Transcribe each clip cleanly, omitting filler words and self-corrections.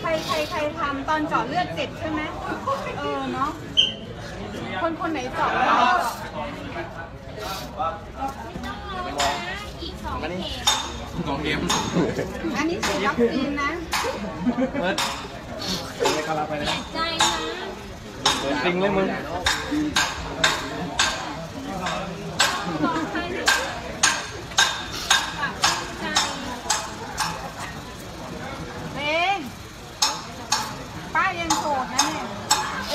ใครทำตอนเจาะเลือดเจ็บใช่ไหมเออเนาะคนไหนเจาะไม่ต้องรออีก2 เข็มอันนี้ฉีดวัคซีนนะเปิดไปคาราไปนะใจนะเปิดจริงเลยมึง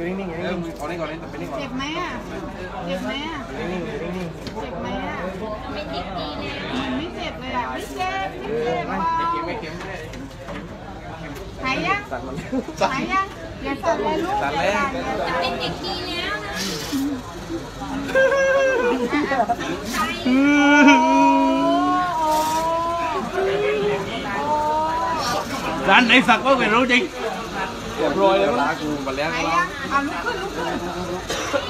นิ่งๆเอานี่ก่อนนี่ไปนี่ก่อนเจ็บไหมอ่ะเจ็บไหมอ่ะไม่เจ็บดีนะไม่เจ็บเลยอ่ะไม่เจ็บหายยังอย่าสั่นเลยลูกจะเป็นเด็กดีแล้วนะร้านไหนสักก็ไม่รู้จริงเรียบร้อยแล้วล้างกูมาแล้วเอาลุกขึ้น